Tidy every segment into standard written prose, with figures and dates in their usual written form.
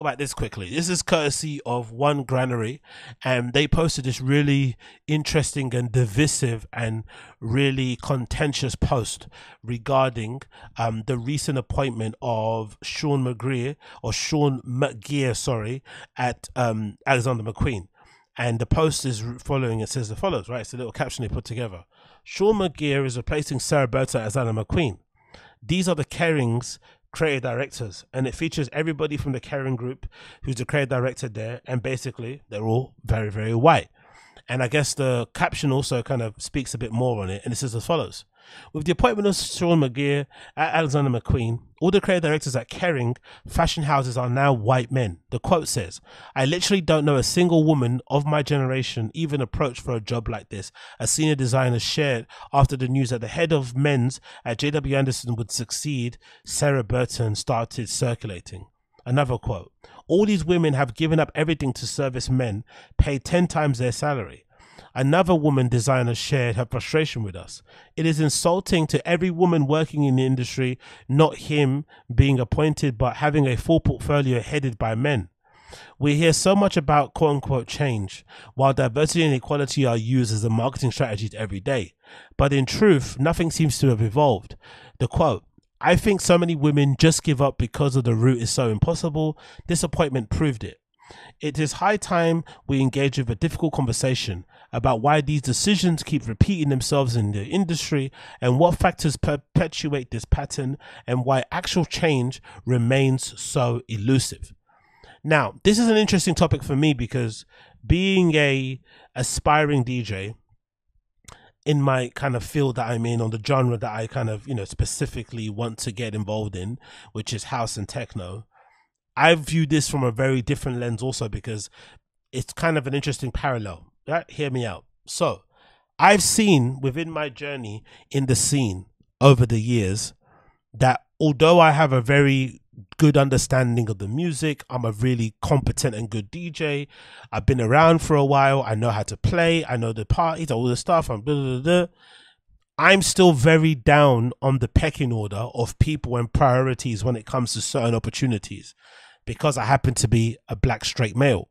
about this quickly. This is courtesy of One Granary, and they posted this really interesting and divisive and really contentious post regarding the recent appointment of Sean McGirr, at Alexander McQueen. And the post is following, it says the follows, right? It's a little caption they put together. Sean McGirr is replacing Sarah Burton as Alexander McQueen. These are the Kering's creative directors, and it features everybody from the Kering group who's the creative director there, and basically they're all very, very white. And I guess the caption also kind of speaks a bit more on it, and it says as follows: with the appointment of Sean McGirr at Alexander McQueen, all the creative directors at Kering fashion houses are now white men. The quote says, "I literally don't know a single woman of my generation even approached for a job like this," a senior designer shared after the news that the head of men's at JW Anderson would succeed Sarah Burton started circulating. Another quote: "All these women have given up everything to service men, paid 10 times their salary." Another woman designer shared her frustration with us. "It is insulting to every woman working in the industry, not him being appointed, but having a full portfolio headed by men. We hear so much about quote-unquote change, while diversity and equality are used as a marketing strategy every day. But in truth, nothing seems to have evolved." The quote: "I think so many women just give up because of the route is so impossible. This appointment proved it. It is high time we engage with a difficult conversation about why these decisions keep repeating themselves in the industry, and what factors perpetuate this pattern, and why actual change remains so elusive." Now, this is an interesting topic for me, because being an aspiring DJ in my kind of field that I'm in, on the genre that I kind of, you know, specifically want to get involved in, which is house and techno, I view this from a very different lens also, because it's kind of an interesting parallel. Right? Hear me out. So I've seen within my journey in the scene over the years that although I have a very good understanding of the music, I'm a really competent and good DJ, I've been around for a while, I know how to play, I know the parties, all the stuff, I'm still very down on the pecking order of people and priorities when it comes to certain opportunities, because I happen to be a black straight male.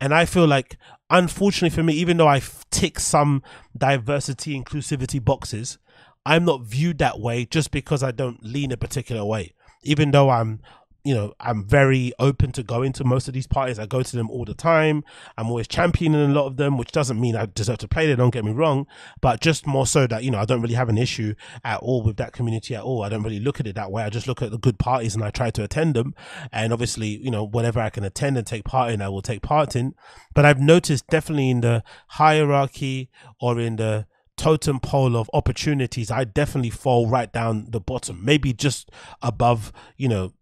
And I feel like, unfortunately for me, even though I tick some diversity, inclusivity boxes, I'm not viewed that way just because I don't lean a particular way. Even though I'm, you know, I'm very open to going to most of these parties. I go to them all the time. I'm always championing a lot of them, which doesn't mean I deserve to play there, don't get me wrong, but just more so that, you know, I don't really have an issue at all with that community at all. I don't really look at it that way. I just look at the good parties and I try to attend them. And obviously, you know, whenever I can attend and take part in, I will take part in. But I've noticed definitely in the hierarchy or in the totem pole of opportunities, I definitely fall right down the bottom, maybe just above, you know,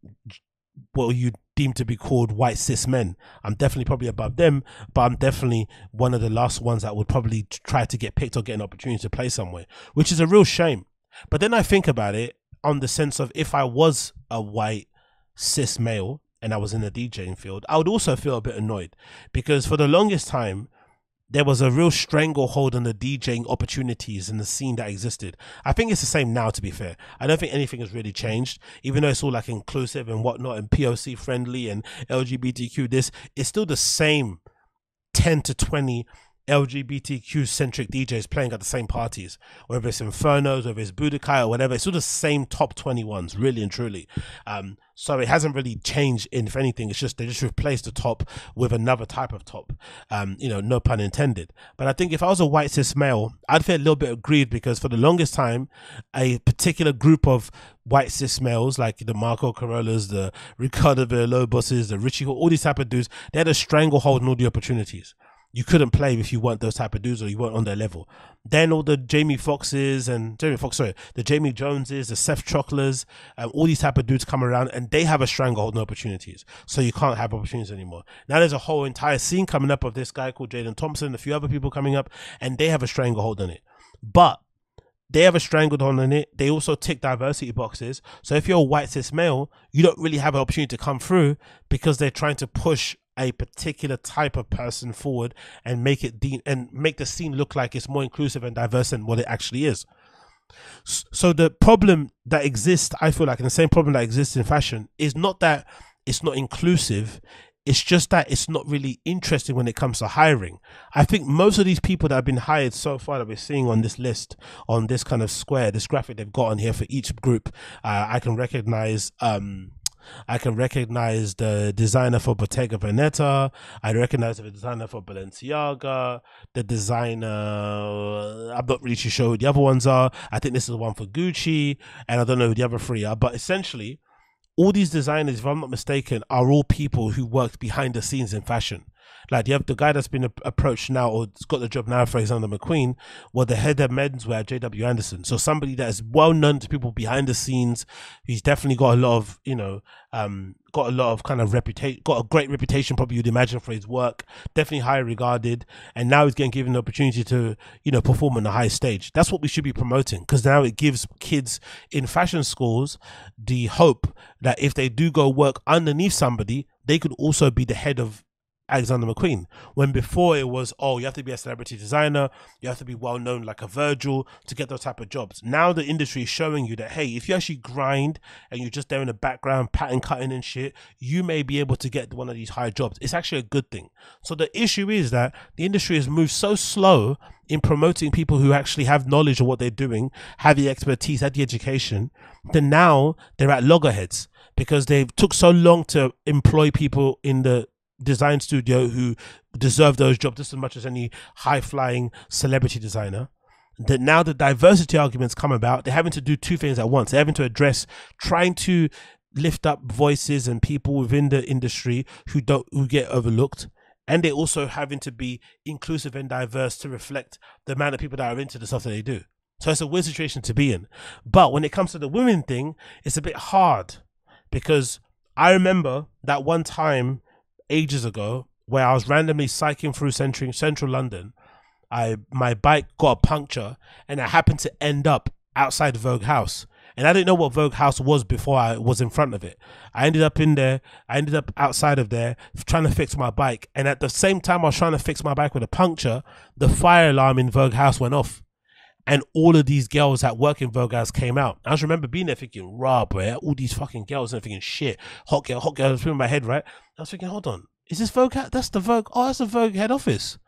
what you deem to be called white cis men. I'm definitely probably above them, but I'm definitely one of the last ones that would probably try to get picked or get an opportunity to play somewhere, which is a real shame. But then I think about it on the sense of, if I was a white cis male and I was in the DJing field, I would also feel a bit annoyed, because for the longest time there was a real stranglehold on the DJing opportunities and the scene that existed. I think it's the same now, to be fair. I don't think anything has really changed, even though it's all like inclusive and whatnot and POC friendly and LGBTQ this. It's still the same 10 to 20 LGBTQ centric DJs playing at the same parties, whether it's Infernos, whether it's Budokai or whatever. It's still the same top 20 ones, really and truly. So it hasn't really changed. If anything, it's just they just replaced the top with another type of top, you know, no pun intended. But I think if I was a white cis male, I'd feel a little bit aggrieved, because for the longest time, a particular group of white cis males, like the Marco Carollas, the Ricardo Villaloboses, the Richie, all these type of dudes, they had a stranglehold on all the opportunities. You couldn't play if you weren't those type of dudes, or you weren't on their level. Then all the Jamie Joneses, the Seth Chocklers, all these type of dudes come around, and they have a stranglehold on opportunities. So you can't have opportunities anymore. Now there's a whole entire scene coming up of this guy called Jaden Thompson, a few other people coming up, and they have a stranglehold on it. But they have a stranglehold on it. They also tick diversity boxes. So if you're a white cis male, you don't really have an opportunity to come through, because they're trying to push a particular type of person forward and make it make the scene look like it's more inclusive and diverse than what it actually is. So the problem that exists, I feel like, and the same problem that exists in fashion, is not that it's not inclusive. It's just that it's not really interesting when it comes to hiring. I think most of these people that have been hired so far that we're seeing on this list, on this kind of square, this graphic they've got on here for each group, I can recognize the designer for Bottega Veneta. I recognize the designer for Balenciaga. The designer, I'm not really too sure who the other ones are. I think this is the one for Gucci, and I don't know who the other three are. But essentially, all these designers, if I'm not mistaken, are all people who worked behind the scenes in fashion. Like, you have the guy that's been approached now, or got the job now, for Alexander McQueen, was the head of menswear at JW Anderson. So somebody that is well known to people behind the scenes. He's definitely got a lot of, you know, got a lot of kind of reputation, got a great reputation, probably you'd imagine, for his work. Definitely highly regarded. And now he's getting given the opportunity to, you know, perform on the high stage. That's what we should be promoting, because now it gives kids in fashion schools the hope that if they do go work underneath somebody, they could also be the head of Alexander McQueen. When before it was, oh, you have to be a celebrity designer, you have to be well known like a Virgil to get those type of jobs. Now the industry is showing you that, hey, if you actually grind and you're just there in the background pattern cutting and shit, you may be able to get one of these higher jobs. It's actually a good thing. So the issue is that the industry has moved so slow in promoting people who actually have knowledge of what they're doing, have the expertise, have the education, that now they're at loggerheads because they took so long to employ people in the design studio who deserve those jobs just as much as any high-flying celebrity designer. That now the diversity arguments come about, they're having to do two things at once. They're having to address trying to lift up voices and people within the industry who get overlooked, and they're also having to be inclusive and diverse to reflect the amount of people that are into the stuff that they do. So it's a weird situation to be in. But when it comes to the women thing, it's a bit hard, because I remember that one time ages ago where I was randomly cycling through central London. My bike got a puncture and I happened to end up outside Vogue House, and I didn't know what Vogue House was before I was in front of it. I ended up in there, I ended up outside of there trying to fix my bike, and at the same time I was trying to fix my bike with a puncture, the fire alarm in Vogue House went off. And all of these girls that work in Vogue House came out. I just remember being there thinking, rah, bro, all these fucking girls, and I'm thinking, shit, hot girl, I was feeling my head, right? I was thinking, hold on, is this Vogue House? That's the Vogue, oh, that's the Vogue head office.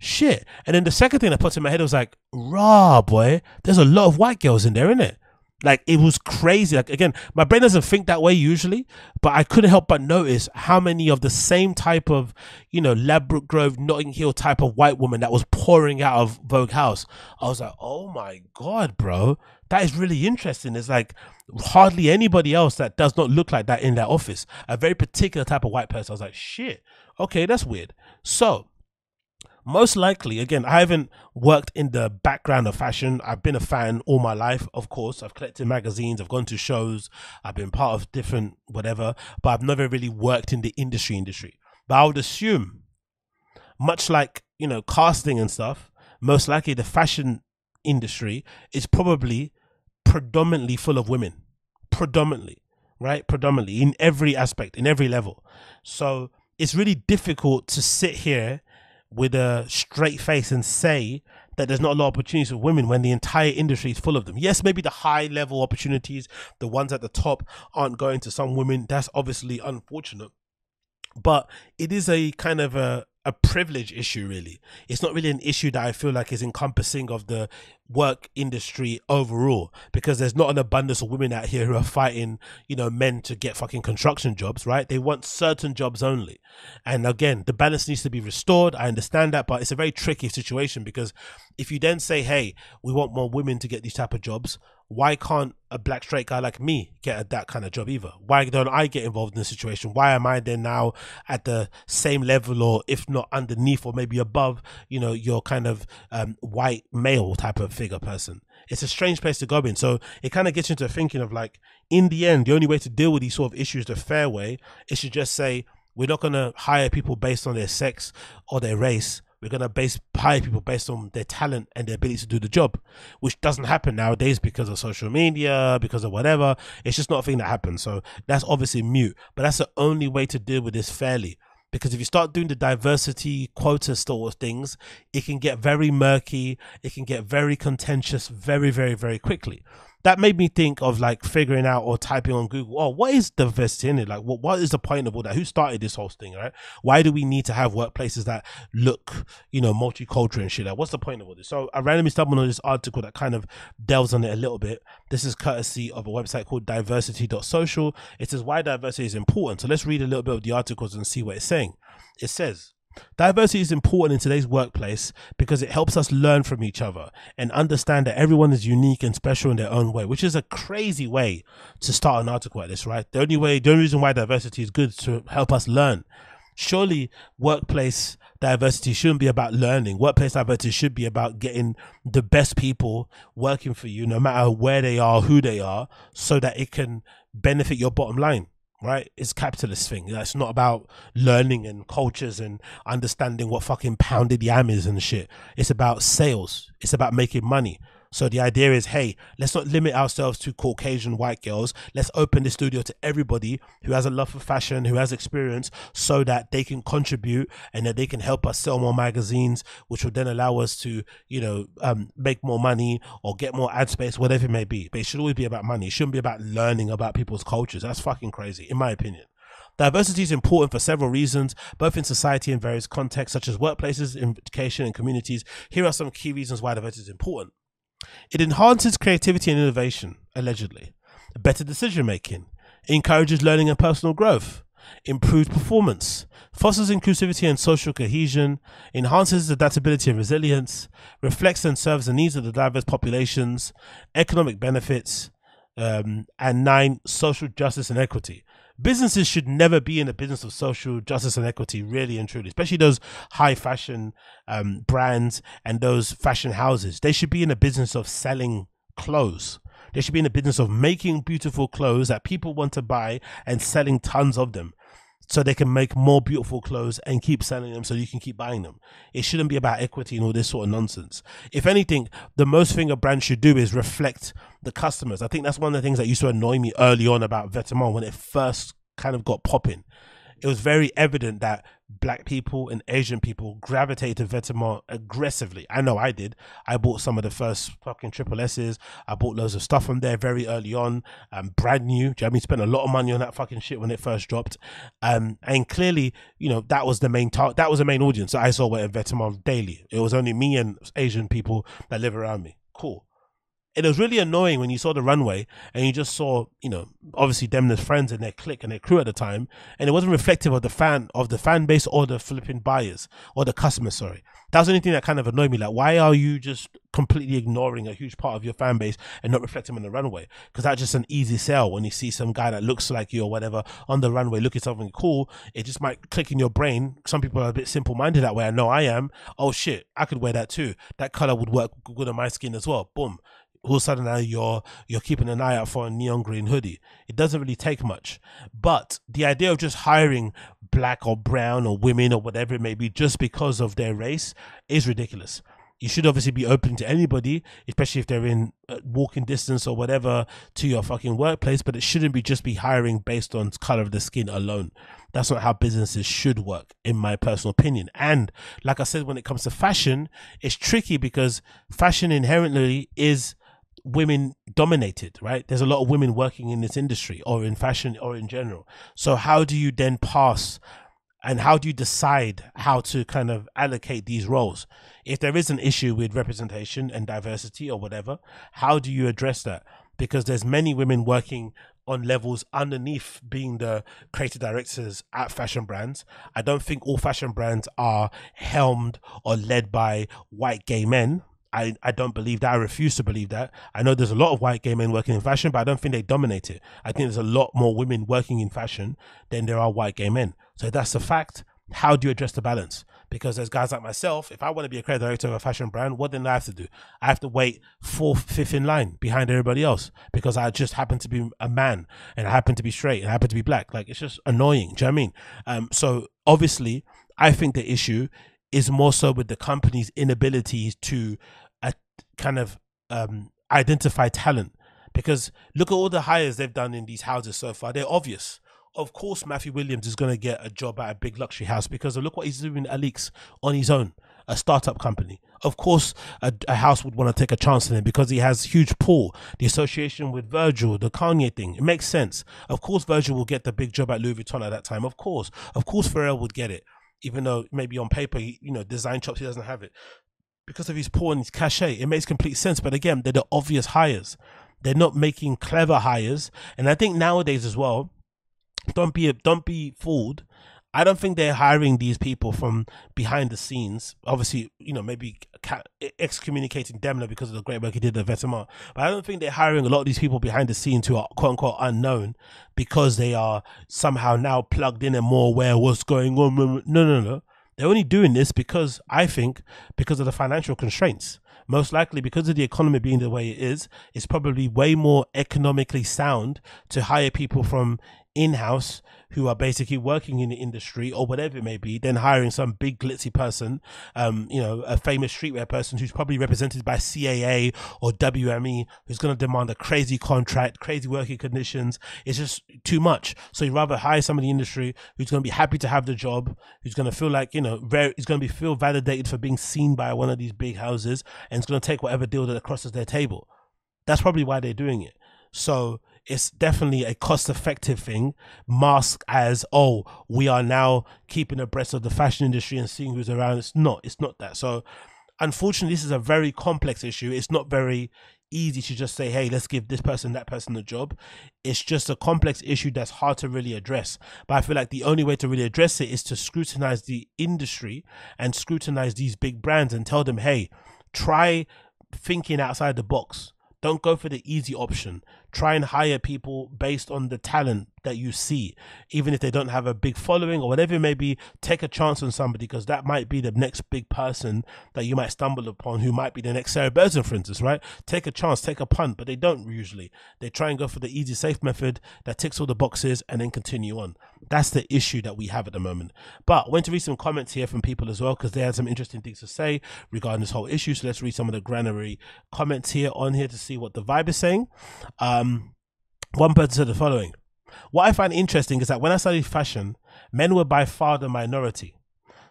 Shit. And then the second thing that popped in my head, I was like, rah, boy, there's a lot of white girls in there, innit? Like, it was crazy. Like, again, my brain doesn't think that way usually, but I couldn't help but notice how many of the same type of, you know, Ladbroke Grove, Notting Hill type of white woman that was pouring out of Vogue House. I was like, oh my God, bro, that is really interesting. It's like hardly anybody else that does not look like that in that office. A very particular type of white person. I was like, shit, okay, that's weird. So most likely, again, I haven't worked in the background of fashion. I've been a fan all my life, of course. I've collected magazines, I've gone to shows, I've been part of different whatever, but I've never really worked in the industry. But I would assume, much like, you know, casting and stuff, most likely the fashion industry is probably predominantly full of women. Predominantly, right? Predominantly, in every aspect, in every level. So it's really difficult to sit here with a straight face and say that there's not a lot of opportunities for women when the entire industry is full of them. Yes, maybe the high level opportunities, the ones at the top, aren't going to some women. That's obviously unfortunate, but it is a kind of a privilege issue, really. It's not really an issue that I feel like is encompassing of the work industry overall, because there's not an abundance of women out here who are fighting, you know, men to get fucking construction jobs, right? They want certain jobs only. And again, the balance needs to be restored. I understand that, but it's a very tricky situation, because if you then say, hey, we want more women to get these type of jobs, why can't a black straight guy like me get that kind of job either? Why don't I get involved in the situation? Why am I then now at the same level, or if not underneath, or maybe above, you know, your kind of white male type of figure person? It's a strange place to go in. So it kind of gets into thinking of, like, in the end, the only way to deal with these sort of issues the fair way is to just say, we're not going to hire people based on their sex or their race. We're going to hire people based on their talent and their ability to do the job, which doesn't happen nowadays because of social media, because of whatever. It's just not a thing that happens. So that's obviously mute, but that's the only way to deal with this fairly. Because if you start doing the diversity quota sort of things, it can get very murky. It can get very contentious very, very, very quickly. that made me think of like figuring out or typing on Google, oh, what is diversity in it? Like, what is the point of all that? Who started this whole thing, right? Why do we need to have workplaces that look, you know, multicultural and shit? Like, what's the point of all this? So I randomly stumbled on this article that kind of delves on it a little bit. This is courtesy of a website called diversity.social. It says why diversity is important. So let's read a little bit of the articles and see what it's saying. It says, diversity is important in today's workplace because it helps us learn from each other and understand that everyone is unique and special in their own way, which is a crazy way to start an article like this, right? The only reason why diversity is good is to help us learn. Surely workplace diversity shouldn't be about learning. Workplace diversity should be about getting the best people working for you, no matter where they are, who they are, so that it can benefit your bottom line. Right? It's a capitalist thing. It's not about learning and cultures and understanding what fucking pounded yam is and shit. It's about sales. It's about making money. So the idea is, hey, let's not limit ourselves to Caucasian white girls. Let's open the studio to everybody who has a love for fashion, who has experience, so that they can contribute and that they can help us sell more magazines, which will then allow us to, you know, make more money or get more ad space, whatever it may be. But it should always be about money. It shouldn't be about learning about people's cultures. That's fucking crazy, in my opinion. Diversity is important for several reasons, both in society and various contexts, such as workplaces, education, and communities. Here are some key reasons why diversity is important. It enhances creativity and innovation, allegedly, better decision making, encourages learning and personal growth, improved performance, fosters inclusivity and social cohesion, enhances adaptability and resilience, reflects and serves the needs of the diverse populations, economic benefits, and 9, social justice and equity. Businesses should never be in the business of social justice and equity, really and truly, especially those high fashion brands and those fashion houses. They should be in the business of selling clothes. They should be in the business of making beautiful clothes that people want to buy and selling tons of them, so they can make more beautiful clothes and keep selling them so you can keep buying them. It shouldn't be about equity and all this sort of nonsense. If anything, the most thing a brand should do is reflect the customers. I think that's one of the things that used to annoy me early on about Vetements when it first kind of got popping. It was very evident that black people and Asian people gravitated to Vetements aggressively. I know I did. I bought some of the first fucking triple S's. I bought loads of stuff from there very early on, brand new. Do you know what I mean? Spent a lot of money on that fucking shit when it first dropped. And clearly, you know, that was the main audience that I saw wearing Vetements daily. It was only me and Asian people that live around me. Cool. It was really annoying when you saw the runway and you just saw, you know, obviously Demna's friends and their clique and their crew at the time, and it wasn't reflective of the fan base or the flipping buyers or the customers, sorry. That was the only thing that kind of annoyed me. Like, why are you just completely ignoring a huge part of your fan base and not reflecting on the runway? Because that's just an easy sell. When you see some guy that looks like you or whatever on the runway looking something cool, it just might click in your brain. Some people are a bit simple-minded that way. I know I am. Oh shit, I could wear that too. That color would work good on my skin as well. Boom. All of a sudden now you're keeping an eye out for a neon green hoodie. It doesn't really take much. But the idea of just hiring black or brown or women or whatever it may be just because of their race is ridiculous. You should obviously be open to anybody, especially if they're in walking distance or whatever to your fucking workplace, but it shouldn't be just be hiring based on color of the skin alone. That's not how businesses should work, in my personal opinion. And like I said, when it comes to fashion, it's tricky because fashion inherently is women dominated, right? There's a lot of women working in this industry or in fashion or in general. So how do you then pass and how do you decide how to kind of allocate these roles? If there is an issue with representation and diversity or whatever, how do you address that? Because there's many women working on levels underneath being the creative directors at fashion brands. I don't think all fashion brands are helmed or led by white gay men. I don't believe that. I refuse to believe that. I know there's a lot of white gay men working in fashion, but I don't think they dominate it. I think there's a lot more women working in fashion than there are white gay men. So if that's a fact, how do you address the balance? Because there's guys like myself, if I want to be a creative director of a fashion brand, what then do I have to do? I have to wait 4th, 5th in line behind everybody else because I just happen to be a man and I happen to be straight and I happen to be black. Like, it's just annoying. Do you know what I mean? So obviously I think the issue is more so with the company's inability to kind of identify talent, because look at all the hires they've done in these houses so far. They're obvious. Of course, Matthew Williams is going to get a job at a big luxury house because look what he's doing at Alix on his own, a startup company. of course a house would want to take a chance on him because he has huge pull, the association with Virgil, the Kanye thing. It makes sense. Of course Virgil will get the big job at Louis Vuitton at that time. Of course Pharrell would get it, even though maybe on paper he, you know, design chops, he doesn't have it because of his pull and his cachet. It makes complete sense. But again, they're the obvious hires. They're not making clever hires. And I think nowadays as well, don't be fooled. I don't think they're hiring these people from behind the scenes. Obviously, you know, maybe excommunicating Demna because of the great work he did at Vetements. But I don't think they're hiring a lot of these people behind the scenes who are quote unquote unknown because they are somehow now plugged in and more aware of what's going on. No. They're only doing this because, I think, because of the financial constraints. Most likely because of the economy being the way it is, it's probably way more economically sound to hire people from in-house who are basically working in the industry or whatever it may be than hiring some big glitzy person, you know, a famous streetwear person who's probably represented by CAA or WME, who's going to demand a crazy contract, crazy working conditions. It's just too much. So you'd rather hire somebody in the industry who's going to be happy to have the job, who's going to feel like, you know, is going to be feel validated for being seen by one of these big houses, and it's going to take whatever deal that crosses their table. That's probably why they're doing it. So it's definitely a cost-effective thing, masked as, oh, we are now keeping abreast of the fashion industry and seeing who's around. It's not that. So unfortunately, this is a very complex issue. It's not very easy to just say, hey, let's give this person, that person a job. It's just a complex issue that's hard to really address. But I feel like the only way to really address it is to scrutinize the industry and scrutinize these big brands and tell them, hey, try thinking outside the box. Don't go for the easy option. Try and hire people based on the talent that you see. Even if they don't have a big following or whatever it may be, take a chance on somebody because that might be the next big person that you might stumble upon, who might be the next Sarah Burton, for instance, right? Take a chance, take a punt, but they don't usually. They try and go for the easy, safe method that ticks all the boxes and then continue on. That's the issue that we have at the moment. But I went to read some comments here from people as well because they had some interesting things to say regarding this whole issue. So let's read some of the granary comments here on here to see what the vibe is saying. One person said the following: what I find interesting is that when I studied fashion, men were by far the minority.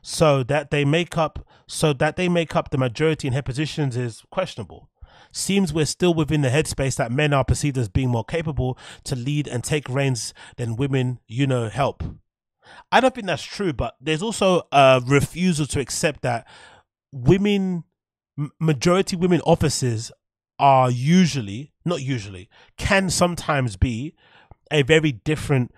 So that they make up the majority in head positions is questionable. Seems we're still within the headspace that men are perceived as being more capable to lead and take reins than women, you know, help. I don't think that's true, but there's also a refusal to accept that women, majority women officers are usually, not usually, can sometimes be a very different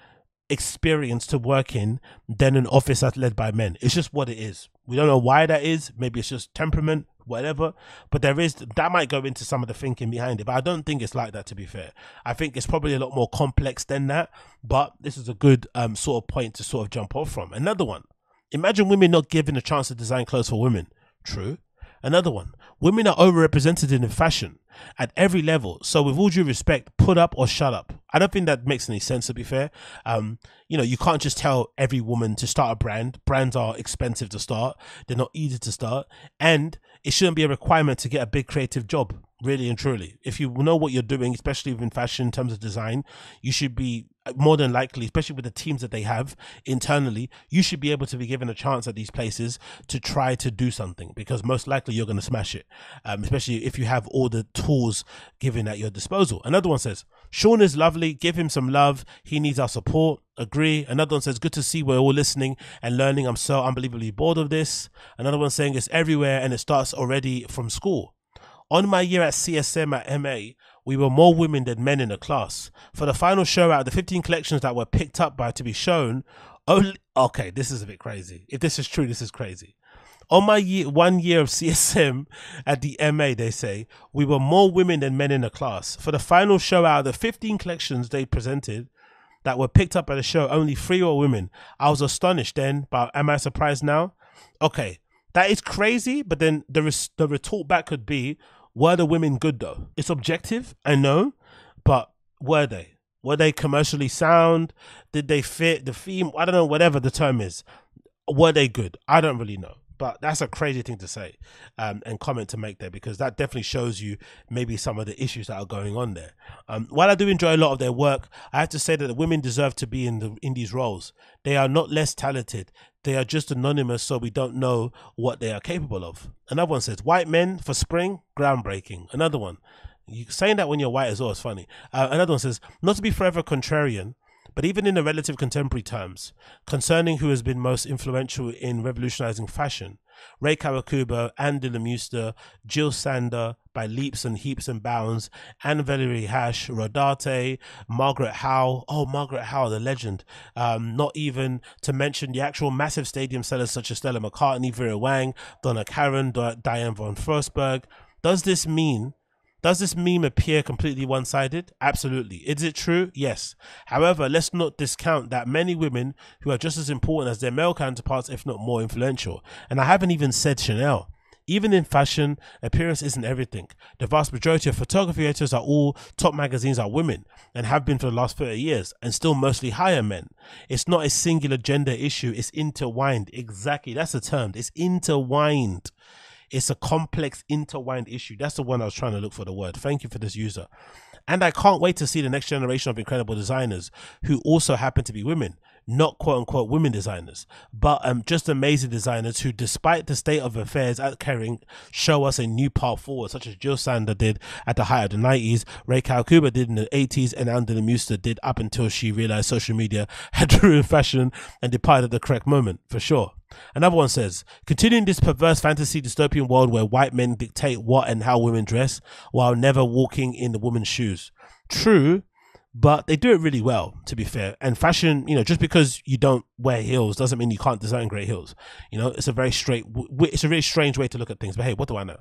experience to work in than an office that's led by men. It's just what it is. We don't know why that is. Maybe it's just temperament, whatever, but there is, that might go into some of the thinking behind it, but I don't think it's like that, to be fair. I think it's probably a lot more complex than that, but this is a good sort of point to sort of jump off from. Another one: imagine women not given a chance to design clothes for women. True. Another one: women are overrepresented in fashion at every level. So with all due respect, put up or shut up. I don't think that makes any sense, to be fair. You know, you can't just tell every woman to start a brand. Brands are expensive to start. They're not easy to start. And it shouldn't be a requirement to get a big creative job, really and truly. If you know what you're doing, especially in fashion in terms of design, you should be more than likely, especially with the teams that they have internally, you should be able to be given a chance at these places to try to do something, because most likely you're going to smash it, especially if you have all the tools given at your disposal. Another one says, Sean is lovely, give him some love, he needs our support. Agree. Another one says, good to see we're all listening and learning, I'm so unbelievably bored of this. Another one saying, it's everywhere and it starts already from school. On my year at CSM at MA, we were more women than men in the class. For the final show out of the 15 collections that were picked up by to be shown, only, okay, this is a bit crazy. If this is true, this is crazy. On my one year of CSM at the MA, they say, we were more women than men in the class. For the final show out of the 15 collections they presented that were picked up by the show, only 3 were women. I was astonished then, but am I surprised now? Okay, that is crazy, but then the retort back could be, were the women good though? It's objective, I know, but were they? Were they commercially sound? Did they fit the theme? I don't know, whatever the term is. Were they good? I don't really know. But that's a crazy thing to say and comment to make there, because that definitely shows you maybe some of the issues that are going on there. While I do enjoy a lot of their work, I have to say that the women deserve to be in these roles. They are not less talented. They are just anonymous, so we don't know what they are capable of. Another one says, white men for spring, groundbreaking. Another one, saying that when you're white is always funny. Another one says, not to be forever contrarian, but even in the relative contemporary terms, concerning who has been most influential in revolutionizing fashion, Rei Kawakubo, Ann Demeulemeester, Jil Sander by leaps and heaps and bounds, Anne Valerie Hash, Rodarte, Margaret Howell. Oh, Margaret Howell, the legend. Not even to mention the actual massive stadium sellers such as Stella McCartney, Vera Wang, Donna Karan, Diane von Furstenberg. Does this meme appear completely one-sided? Absolutely. Is it true? Yes. However, let's not discount that many women who are just as important as their male counterparts, if not more influential. And I haven't even said Chanel. Even in fashion, appearance isn't everything. The vast majority of photography editors are all top magazines are women and have been for the last 30 years and still mostly hire men. It's not a singular gender issue. It's intertwined. Exactly. That's the term. It's intertwined. It's a complex intertwined issue. That's the one I was trying to look for the word. Thank you for this user. And I can't wait to see the next generation of incredible designers who also happen to be women. Not quote unquote women designers, but just amazing designers who, despite the state of affairs at Kering, show us a new path forward, such as Jil Sander did at the height of the 90s, Rei Kawakubo did in the 80s, and Ann Demeulemeester did up until she realized social media had ruined fashion and departed at the correct moment, for sure. Another one says, continuing this perverse fantasy dystopian world where white men dictate what and how women dress while never walking in the woman's shoes. True, but they do it really well, to be fair. And fashion, you know, just because you don't wear heels doesn't mean you can't design great heels. You know, it's a very really strange way to look at things. But hey, what do I know?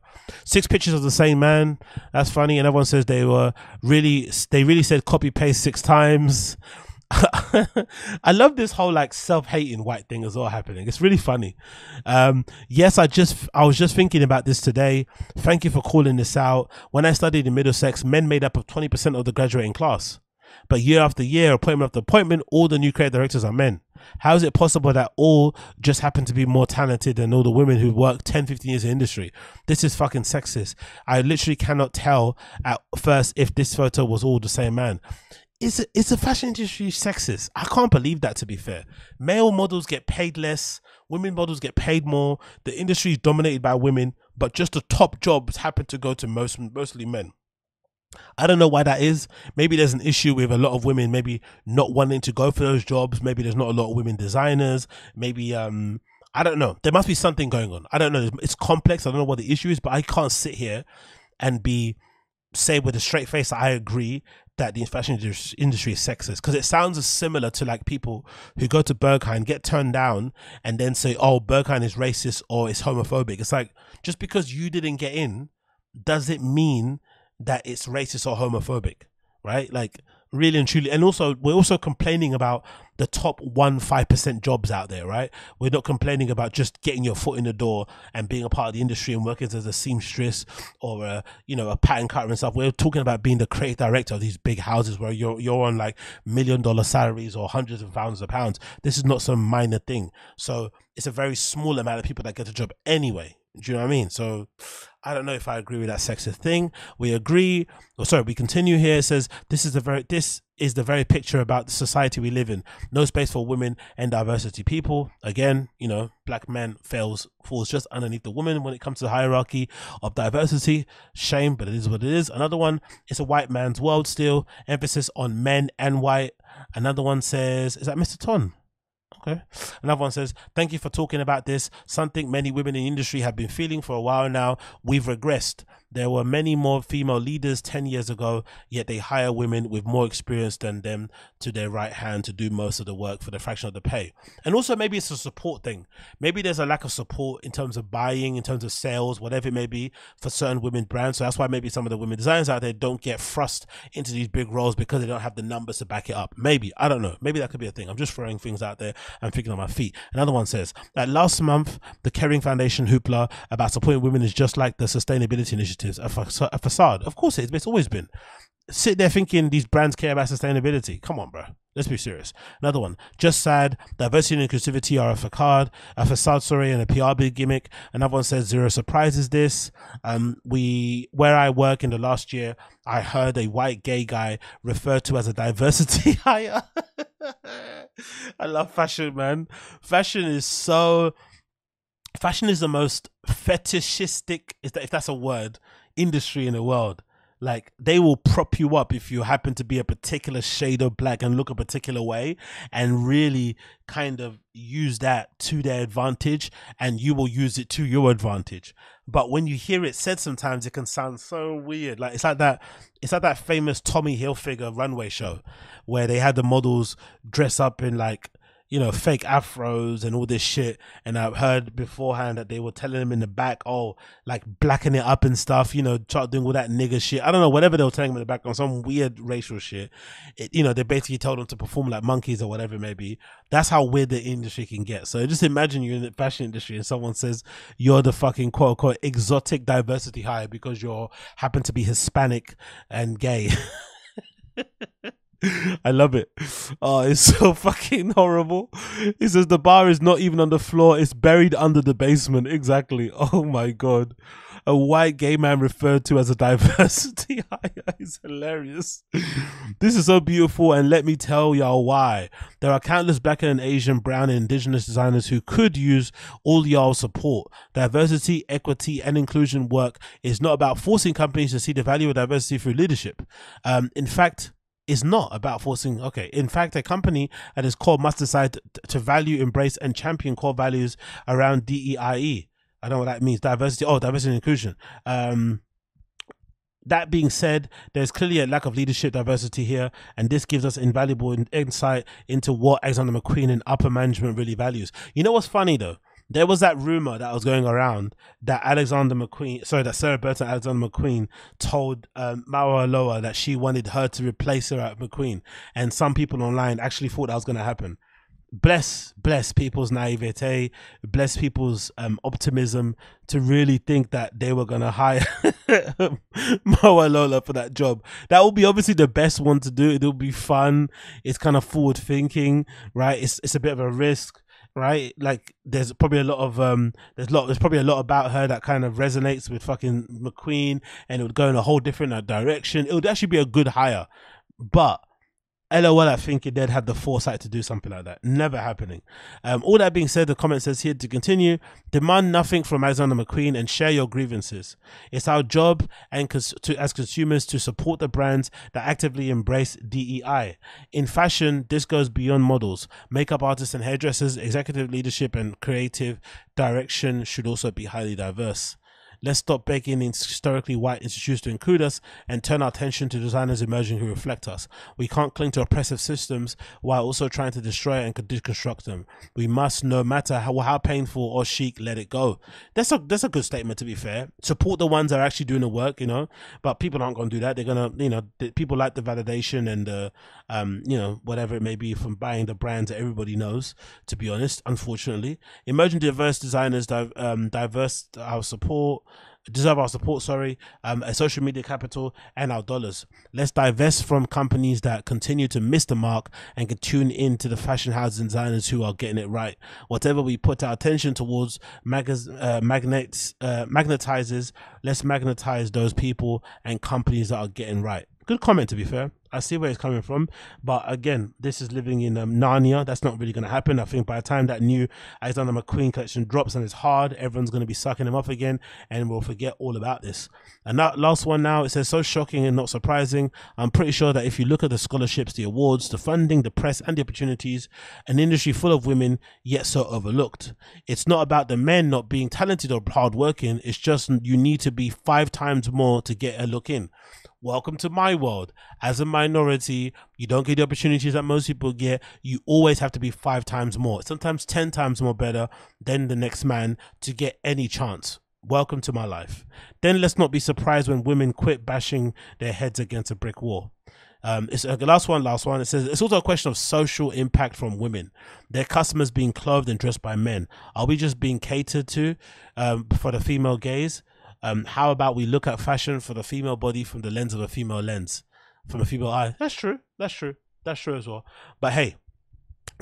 6 pictures of the same man. That's funny. And everyone says they were really said copy paste 6 times. I love this whole like self-hating white thing is all happening. It's really funny. Yes, I was just thinking about this today. Thank you for calling this out. When I studied in Middlesex, men made up of 20% of the graduating class. But year after year, appointment after appointment, all the new creative directors are men. How is it possible that all just happen to be more talented than all the women who work 10-15 years in industry? This is fucking sexist. I literally cannot tell at first if this photo was all the same man. Is the fashion industry sexist? I can't believe that, to be fair. Male models get paid less. Women models get paid more. The industry is dominated by women, but just the top jobs happen to go to mostly men. I don't know why that is. Maybe there's an issue with a lot of women maybe not wanting to go for those jobs. Maybe there's not a lot of women designers. Maybe I don't know. There must be something going on. I don't know. It's complex. I don't know what the issue is, but I can't sit here and say with a straight face I agree that the fashion industry is sexist, because it sounds similar to like people who go to Berghain, get turned down, and then say, oh, Berghain is racist or it's homophobic. It's like, just because you didn't get in, does it mean that it's racist or homophobic, right? Like, really and truly. And also, we're also complaining about the top 5% jobs out there, right? We're not complaining about just getting your foot in the door and being a part of the industry and working as a seamstress or a, you know, a pattern cutter and stuff. We're talking about being the creative director of these big houses where you're on like $1 million salaries or hundreds of thousands of pounds. This is not some minor thing. So it's a very small amount of people that get a job anyway. Do you know what I mean? So I don't know if I agree with that sexist thing. We agree. Oh, sorry, we continue here. It says, this is the very picture about the society we live in. No space for women and diversity people. Again, you know, black man falls just underneath the woman when it comes to the hierarchy of diversity. Shame, but it is what it is. Another one, it's a white man's world still. Emphasis on men and white. Another one says, is that Mr. Ton? Okay. Another one says, thank you for talking about this. Something many women in industry have been feeling for a while now. We've regressed. There were many more female leaders 10 years ago, yet they hire women with more experience than them to their right hand to do most of the work for the fraction of the pay. And also maybe it's a support thing. Maybe there's a lack of support in terms of buying, in terms of sales, whatever it may be, for certain women brands. So that's why maybe some of the women designers out there don't get thrust into these big roles because they don't have the numbers to back it up. Maybe, I don't know. Maybe that could be a thing. I'm just throwing things out there and thinking on my feet. Another one says that last month, the Kering Foundation hoopla about supporting women is just like the sustainability initiative. A facade. Of course it is, but it's always been. Sit there thinking these brands care about sustainability. Come on, bro. Let's be serious. Another one. Just sad. Diversity and inclusivity are a facade, sorry, and a PR big gimmick. Another one says zero surprises this. Where I work in the last year, I heard a white gay guy referred to as a diversity hire. I love fashion, man. Fashion is the most fetishistic, if that's a word, industry in the world. Like, they will prop you up if you happen to be a particular shade of black and look a particular way, and really kind of use that to their advantage, and you will use it to your advantage. But when you hear it said, sometimes it can sound so weird. Like, it's like that famous Tommy Hilfiger runway show where they had the models dress up in, like, you know, fake afros and all this shit. And I've heard beforehand that they were telling them in the back, oh, like, blacken it up and stuff, you know, start doing all that nigga shit. I don't know, whatever they were telling them in the background, some weird racial shit. You know, they basically told them to perform like monkeys or whatever it may be. That's how weird the industry can get. So just imagine you're in the fashion industry and someone says you're the fucking quote unquote exotic diversity hire because you happen to be Hispanic and gay. I love it. Oh, it's so fucking horrible. He says the bar is not even on the floor, it's buried under the basement. Exactly. Oh my god. A white gay man referred to as a diversity hire is hilarious. This is so beautiful, and let me tell y'all why. There are countless black and Asian, brown and indigenous designers who could use all y'all's support. Diversity, equity and inclusion work is not about forcing companies to see the value of diversity through leadership. In fact, a company at its core must decide to value, embrace and champion core values around DEIE. I know what that means. Diversity and inclusion. That being said, there's clearly a lack of leadership diversity here, and this gives us invaluable insight into what Alexander McQueen and upper management really values. You know what's funny though? There was that rumor that was going around that Sarah Burton and Alexander McQueen told Maui Lola that she wanted her to replace her at McQueen. And some people online actually thought that was going to happen. Bless people's naivete, bless people's optimism to really think that they were going to hire Maui Lola for that job. That would be obviously the best one to do. It'll be fun. It's kind of forward thinking, right? It's a bit of a risk. Right, like there's probably a lot about her that kind of resonates with fucking McQueen, and it would go in a whole different direction. It would actually be a good hire, but LOL, I think it did have the foresight to do something like that. Never happening. All that being said, the comment says here to continue. Demand nothing from Alexander McQueen and share your grievances. It's our job and as consumers to support the brands that actively embrace DEI. In fashion, this goes beyond models. Makeup artists and hairdressers, executive leadership and creative direction should also be highly diverse. Let's stop begging historically white institutions to include us and turn our attention to designers emerging who reflect us. We can't cling to oppressive systems while also trying to destroy and deconstruct them. We must, no matter how painful or chic, let it go. That's a good statement, to be fair. Support the ones that are actually doing the work, you know, but people aren't going to do that. They're going to, you know, people like the validation and the, you know, whatever it may be from buying the brands that everybody knows, to be honest, unfortunately. Emerging diverse designers deserve our support, our social media capital and our dollars. Let's divest from companies that continue to miss the mark and can tune in to the fashion houses and designers who are getting it right. Whatever we put our attention towards magnetizes. Let's magnetize those people and companies that are getting right. Good comment, to be fair. I see where it's coming from, but again, this is living in Narnia. That's not really going to happen. I think by the time that new Alexander McQueen collection drops, and it's hard, everyone's going to be sucking him off again, and we'll forget all about this. And that last one now, it says, so shocking and not surprising. I'm pretty sure that if you look at the scholarships, the awards, the funding, the press and the opportunities, an industry full of women yet so overlooked. It's not about the men not being talented or hardworking. It's just you need to be 5 times more to get a look in. Welcome to my world. As a minority, you don't get the opportunities that most people get. You always have to be 5 times more, sometimes 10 times more better than the next man to get any chance. Welcome to my life. Then let's not be surprised when women quit bashing their heads against a brick wall. It's the last one. It says it's also a question of social impact from women, their customers being clothed and dressed by men. Are we just being catered to for the female gaze? How about we look at fashion for the female body from the lens of a female eye? That's true. That's true as well. But hey,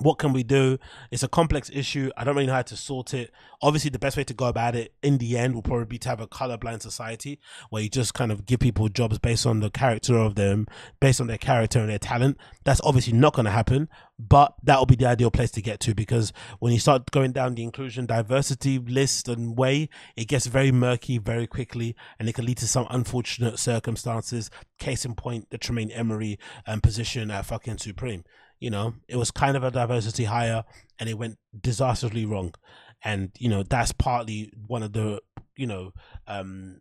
what can we do? It's a complex issue. I don't really know how to sort it. Obviously, the best way to go about it in the end will probably be to have a colorblind society where you just kind of give people jobs based on the character of them, based on their character and their talent. That's obviously not going to happen, but that will be the ideal place to get to, because when you start going down the inclusion diversity list and way, it gets very murky very quickly, and it can lead to some unfortunate circumstances. Case in point, the Tremaine Emory position at fucking Supreme. You know, it was kind of a diversity hire and it went disastrously wrong. And, you know, that's partly one of the, you know,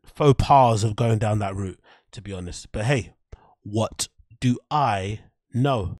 faux pas of going down that route, to be honest. But hey, what do I know?